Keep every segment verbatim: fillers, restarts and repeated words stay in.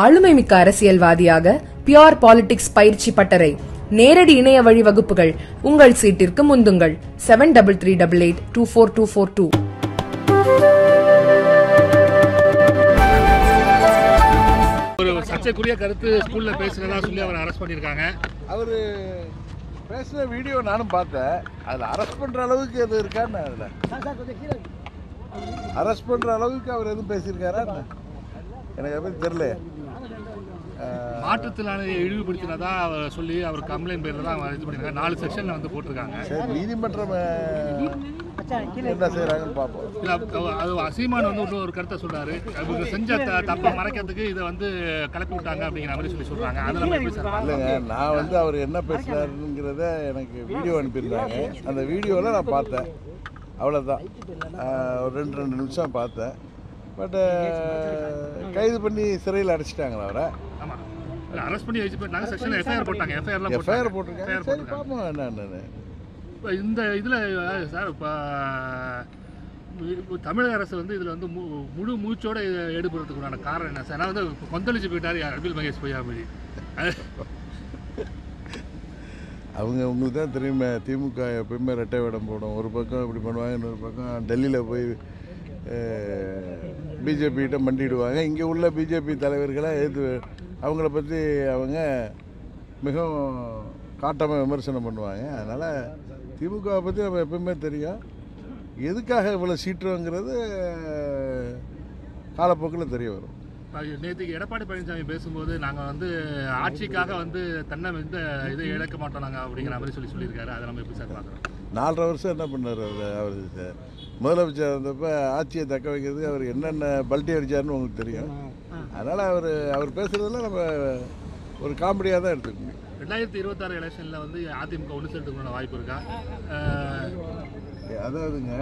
ஆளுமைமிக்க அரசியல்வாதியாக pure politics பயிற்சி பட்டறை, நேரடி இணைய வழி வகுப்புகள். உங்கள் சீட்டிற்கு முந்துங்கள். Seven three three eight eight two four two four two. ஒரு சர்ச்சைக்குரிய கருத்து ஸ்கூல்ல பேசுறதா சொல்லி அவரை அரெஸ்ட் பண்ணிருக்காங்க. அவரு பேசுற வீடியோ நானும் பார்த்தேன். அதுல அரெஸ்ட் பண்ற அளவுக்கு எது இருக்கான்னு, அதுல அரெஸ்ட் பண்ற அளவுக்கு அவர் எதுவும் பேசியிருக்காரா எனக்கு எப்படி தெரியல. மாற்றுத்திறனாளியை இழிவுபடுத்தினதா அவர் சொல்லி அவர் கம்ப்ளைண்ட் பேர்ல இது பண்ணிருக்காங்க. நாலு செக்ஷன்ல வந்து போட்டிருக்காங்க. சரி, நீதிமன்றம் என்ன செய்யறாங்கன்னு பார்ப்போம். அது அசீமான் வந்து ஒரு கருத்தை சொல்றாரு, அவங்க செஞ்ச தப்பை மறைக்கிறதுக்கு இதை வந்து கலப்பி விட்டாங்க அப்படிங்கிற மாதிரி சொல்லி சொல்றாங்க. அதெல்லாம் இல்லைங்க, நான் வந்து அவர் என்ன பேசுறாருங்கிறத எனக்கு வீடியோ அனுப்பியிருந்தாங்க. அந்த வீடியோவில் நான் பார்த்தேன், அவ்வளோதான். ஒரு ரெண்டு ரெண்டு நிமிஷம் பார்த்தேன். பட் கைது பண்ணி சிறையில் அடைச்சிட்டாங்களா அவரை? ஆமாம், அரெஸ்ட் பண்ணி வச்சுட்டாங்க. செக்ஷன் எஃப்ஐஆர் போட்டாங்க. எஃப்ஐஆர்லாம் எஃப்ஐஆர் போட்டிருக்காங்க. சரி, பார்ப்போம் என்னன்னு. இப்போ இந்த இதில் சார், இப்போ தமிழக அரசு வந்து இதில் வந்து மு முழு மூச்சோடு எடுபடுறதுக்குண்டான காரணம் என்ன சார்? நான் வந்து கொந்தளிச்சு போயிட்டார் அன்பில் மகேஷ் பொய்யாமொழி. அவங்க உங்களுக்கு தான் தெரியுமே, திமுக எப்பயுமே ரெட்டை வேடம் போடும். ஒரு பக்கம் இப்படி பண்ணுவாங்க, இன்னொரு பக்கம் டெல்லியில் போய் பிஜேபிகிட்ட மண்டிடுவாங்க. இங்கே உள்ள பிஜேபி தலைவர்களாக எது அவங்கள பற்றி அவங்க மிகவும் காட்டமாக விமர்சனம் பண்ணுவாங்க. அதனால் திமுகவை பற்றி நம்ம எப்பவுமே தெரியும். எதுக்காக இவ்வளோ சீற்றங்கிறது காலப்போக்கில் தெரிய வரும். நேற்றுக்கு எடப்பாடி பழனிசாமி பேசும்போது நாங்கள் வந்து ஆட்சிக்காக வந்து தன்னை இந்த இதை இழக்க மாட்டோம் நாங்கள் அப்படிங்கிற மாதிரி சொல்லி சொல்லியிருக்காரு. அதை நம்ம எப்படி சார் பார்க்குறோம்? நாலரை வருஷம் என்ன பண்ணார் அவர்? அவர் முதலமைச்சர் இருந்தப்போ ஆட்சியை தக்க வைக்கிறதுக்கு அவர் என்னென்ன பல்ட்டி அடித்தார்னு உங்களுக்கு தெரியும். அதனால் அவர் அவர் பேசுகிறதுல நம்ம ஒரு காமெடியாக தான் எடுத்துக்கணும். ரெண்டாயிரத்தி இருபத்தாறு எலெக்ஷனில் வந்து அதிமுக ஒன்று சேர்த்துக்கணும்னு வாய்ப்பு இருக்கா? அதாவதுங்க,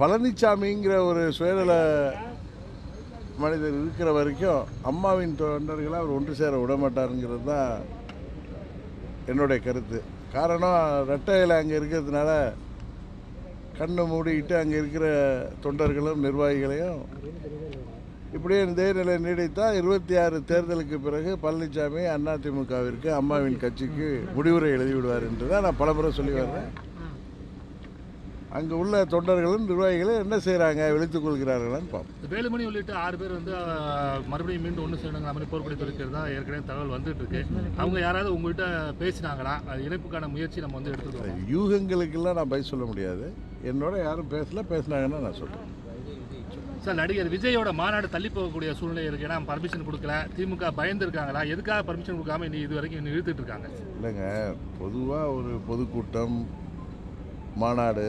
பழனிசாமிங்கிற ஒரு சுயநல மனிதர் இருக்கிற வரைக்கும் அம்மாவின் தொண்டர்களை அவர் ஒன்று சேர விட மாட்டாருங்கிறது தான் என்னுடைய கருத்து. காரணம், ரெட்டையில் அங்கே இருக்கிறதுனால கண்ணை மூடிக்கிட்டு அங்கே இருக்கிற தொண்டர்களும் நிர்வாகிகளையும் இப்படியே இதே நிலை நீடித்தால் இருபத்தி ஆறு தேர்தலுக்கு பிறகு பழனிசாமி அதிமுகவிற்கு, அம்மாவின் கட்சிக்கு முடிவுரை எழுதிவிடுவார் என்று தான் நான் பலமுறை சொல்லி வர்றேன். அங்கே உள்ள தொண்டர்களும் நிர்வாகிகளும் என்ன செய்கிறாங்க, வெளித்துக் கொள்கிறார்களான்னு பார்ப்போம். வேலுமணி உள்ளிட்ட ஆறு பேர் வந்து மறுபடியும் மீண்டும் ஒன்று செய்யணுங்கிற மாதிரி போர்க்கொடி இருக்கிறதா ஏற்கனவே தகவல் வந்துட்டு இருக்கு. அவங்க யாராவது உங்கள்கிட்ட பேசினாங்களா? அது இணைப்புக்கான முயற்சி நம்ம வந்து எடுத்துக்கிறோம். யூகங்களுக்கெல்லாம் நான் பதில் சொல்ல முடியாது. என்னோட யாரும் பேசல, பேசினாங்கன்னா நான் சொல்கிறேன். சார், நடிகர் விஜயோட மாநாடு தள்ளி போகக்கூடிய சூழ்நிலை இருக்குது. நான் பர்மிஷன் கொடுக்கல, திமுக பயந்துருக்காங்களா? எதுக்காக பர்மிஷன் கொடுக்காம இன்னும் இது வரைக்கும் இன்னும் இழுத்துட்டு இருக்காங்க? இல்லைங்க, பொதுவாக ஒரு பொதுக்கூட்டம், மாநாடு,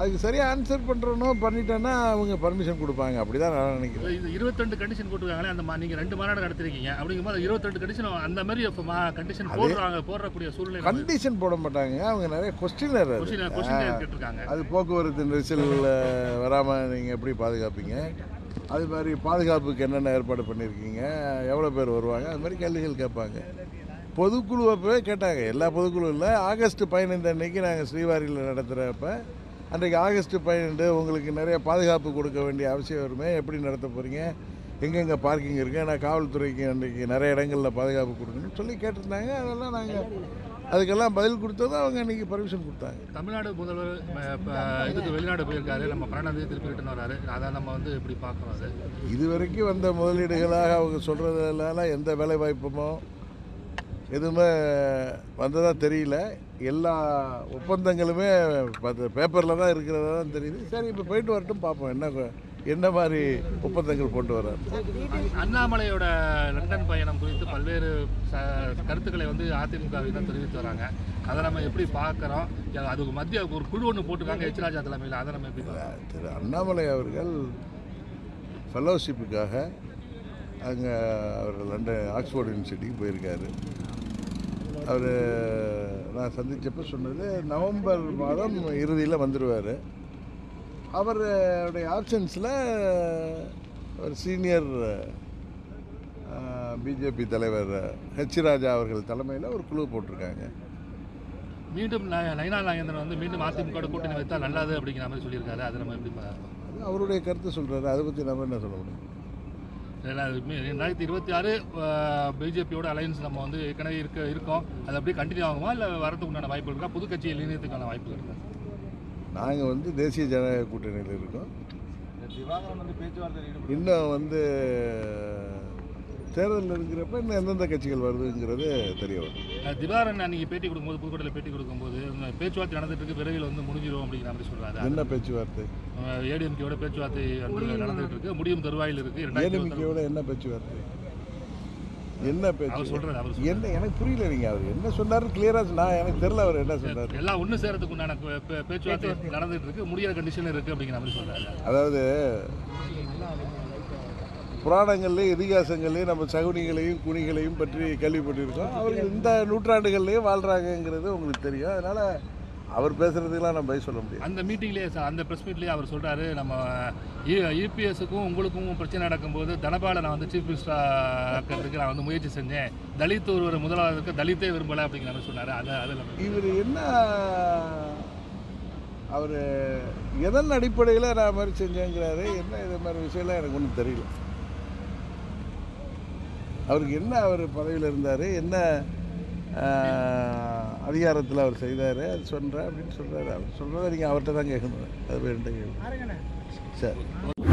அதுக்கு சரியாக ஆன்சர் பண்ணுறோன்னா பண்ணிட்டோன்னா அவங்க பர்மிஷன் கொடுப்பாங்க. அப்படி தான் நான் நினைக்கிறேன். இது இருபத்தெண்டு கண்டிஷன் போட்டுருக்காங்களே, அந்த மாதிரி நீங்கள் ரெண்டு மாநாடு நடத்திருக்கீங்க அப்படிங்கும்போது இருபத்தெண்டு கண்டிஷன் அந்த மாதிரி இப்போ கண்டிஷன் போடுறாங்க. போடக்கூடிய சூழ்நிலை கண்டிஷன் போட மாட்டாங்க. அவங்க நிறைய கொஸ்டினர் கேட்டிருக்காங்க. அது போக்குவரத்து நெரிசல் வராமல் நீங்கள் எப்படி பாதுகாப்பீங்க, அது மாதிரி பாதுகாப்புக்கு என்னென்ன ஏற்பாடு பண்ணியிருக்கீங்க, எவ்வளோ பேர் வருவாங்க, அது மாதிரி கேள்விகள் கேட்பாங்க. பொதுக்குழுவப்பவே கேட்டாங்க. எல்லா பொதுக்குழுவில் ஆகஸ்ட் பதினைந்து அன்றைக்கி நாங்கள் ஸ்ரீவாரியில் நடத்துகிறப்ப அன்றைக்கு ஆகஸ்ட் பதினெண்டு உங்களுக்கு நிறைய பாதுகாப்பு கொடுக்க வேண்டிய அவசியம் வருமே, எப்படி நடத்த போகிறீங்க, எங்கெங்கே பார்க்கிங் இருக்குது, ஏன்னா காவல்துறைக்கு அன்றைக்கி நிறைய இடங்களில் பாதுகாப்பு கொடுக்கணும்னு சொல்லி கேட்டிருந்தாங்க. அதெல்லாம் நாங்கள் அதுக்கெல்லாம் பதில் கொடுத்தது. அவங்க அன்றைக்கி பர்மிஷன் கொடுத்தாங்க. தமிழ்நாடு முதல்வர் இப்போ இதுக்கு வெளிநாடு போயிருக்காரு, நம்ம பிராணாந்தி திருப்பி கிட்டே வராரு. அதை நம்ம வந்து இப்படி பார்க்குறோம் சார். இது வரைக்கும் வந்த முதலீடுகளாக அவங்க சொல்கிறதுனால எந்த வேலை வாய்ப்புமோ எதுவுமே வந்ததாக தெரியல. எல்லா ஒப்பந்தங்களுமே பார்த்து பேப்பரில் தான் இருக்கிறதா தான் தெரியுது. சரி, இப்போ போயிட்டு வரட்டும், பார்ப்போம் என்ன என்ன மாதிரி ஒப்பந்தங்கள் கொண்டு வர. அண்ணாமலையோட லண்டன் பயணம் குறித்து பல்வேறு கருத்துக்களை வந்து அதிமுகவிடம் தெரிவித்து வராங்க. அதை நம்ம எப்படி பார்க்குறோம்? அதுக்கு மத்திய ஒரு குழு ஒன்று போட்டிருக்காங்க எச் ராஜா தலைமையில். அதை நம்ம எப்படி பார்க்குறோம்? திரு அண்ணாமலை அவர்கள் ஃபெலோஷிப்புக்காக அங்கே அவர் லண்டன் ஆக்ஸ்போர்ட் யூனிவர்சிட்டிக்கு போயிருக்காரு. அவர் நான் சந்தித்தப்போ சொன்னது நவம்பர் மாதம் இறுதியில் வந்துடுவார். அவருடைய ஆப்ஷன்ஸில் ஒரு சீனியர் பிஜேபி தலைவர் ஹெச் ராஜா அவர்கள் தலைமையில் ஒரு குழு போட்டிருக்காங்க. மீண்டும் நயனா நாகேந்திரன் வந்து மீண்டும் அதிமுக கூட்டணி வைத்தால் நல்லது அப்படிங்கிற மாதிரி சொல்லியிருக்காரு. அது நம்ம எப்படி அது அவருடைய கருத்து சொல்கிறாரு, அதை பற்றி நம்ம என்ன சொல்ல முடியும்? ரெண்டாயிரத்தி இருபத்தி ஆறு பிஜேபியோட அலையன்ஸ் நம்ம வந்து ஏற்கனவே இருக்க இருக்கோம் அது அப்படியே கண்டினியூ ஆகுமா இல்லை வரதுக்குண்டான வாய்ப்பு இருக்கா? புதுக்கட்சியை இணையத்துக்கான வாய்ப்பு இருக்கா? நாங்கள் வந்து தேசிய ஜனநாயக கூட்டணியில் இருக்கோம். இன்னும் வந்து தேர்தலில் இருக்கிறப்ப இன்னும் எந்தெந்த கட்சிகள் வருதுங்கிறது தெரிய வரும். திவாகரன் அன்றைக்கி பேட்டி கொடுக்கும்போது புதுக்கோட்டையில் பேட்டி கொடுக்கும்போது பேச்சுவார்த்தை நடந்துகிட்டு விரைவில் வந்து முடிஞ்சிடும் அப்படிங்கிற மாதிரி சொல்கிறாரு. என்ன பேச்சுவார்த்தை? ஏடிஎம்கேயோட பேச்சுவார்த்தை நடந்துகிட்டு இருக்கு, முடியும் தருவாயில் இருக்குது. ஏடிஎம்கேயோட என்ன பேச்சுவார்த்தை? என்ன பேச்சு சொல்கிறார் அவர்? என்ன எனக்கு புரியல. நீங்கள் அவர் என்ன சொன்னார் கிளியராக நான் எனக்கு தெரியல. அவர் என்ன சொன்னார்? எல்லாம் ஒன்று சேரத்துக்கு உண்டான பேச்சுவார்த்தை நடந்துகிட்டு இருக்குது, முடியாத கண்டிஷன் இருக்குது அப்படிங்கிற மாதிரி சொல்கிறாரு. அதாவது புராணங்கள்லேயும் இதிகாசங்கள்லேயும் நம்ம சகுனிகளையும் குனிகளையும் பற்றி கேள்விப்பட்டிருக்கோம். அவர்கள் இந்த நூற்றாண்டுகள்லேயும் வாழ்கிறாங்கங்கிறது உங்களுக்கு தெரியும். அதனால் அவர் பேசுகிறதுக்கெலாம் நம்ம பதில் சொல்ல முடியும். அந்த மீட்டிங்லேயே அந்த ப்ரெஸ் மீட்லேயே அவர் சொல்கிறாரு, நம்ம யூபிஎஸ்க்கும் உங்களுக்கும் பிரச்சனை நடக்கும்போது தனபாலை நான் வந்து சீஃப் மினிஸ்டராக ஆக்கிறதுக்கு நான் வந்து முயற்சி செஞ்சேன், தலித் ஒரு முதலாளருக்கு தலித்தே விரும்பலை அப்படிங்கிற மாதிரி சொன்னார். அது அதில் இவர் என்ன அவர் எதன் அடிப்படையில் நான் மாதிரி செஞ்சேங்கிறாரு. என்ன இது மாதிரி விஷயம்லாம் எனக்கு ஒன்றும் தெரியல. அவருக்கு என்ன அவர் பதவியில் இருந்தார், என்ன அதிகாரத்தில் அவர் செய்தார், அது சொல்கிறேன் அப்படின்னு சொல்கிறாரு. அவர் சொல்கிறத நீங்கள் அவர்கிட்ட தான் கேட்கணும். அது வேண்டாம் சரி.